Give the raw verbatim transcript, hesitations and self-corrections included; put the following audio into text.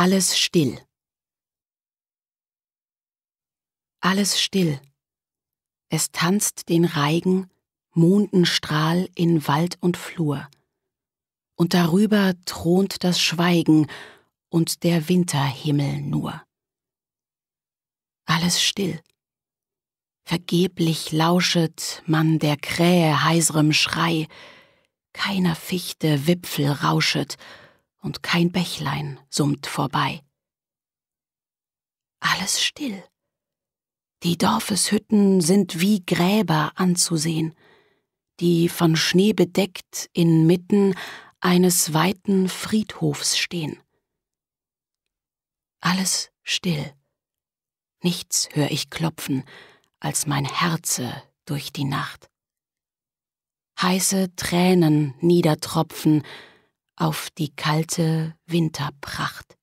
Alles still. Alles still. Es tanzt den Reigen, Mondenstrahl in Wald und Flur. Und darüber thront das Schweigen und der Winterhimmel nur. Alles still. Vergeblich lauschet man der Krähe heiserem Schrei, keiner Fichte Wipfel rauschet und kein Bächlein summt vorbei. Alles still. Die Dorfeshütten sind wie Gräber anzusehen, die von Schnee bedeckt inmitten eines weiten Friedhofs stehen. Alles still. Nichts hör ich klopfen, als mein Herze durch die Nacht. Heiße Tränen niedertropfen auf die kalte Winterpracht.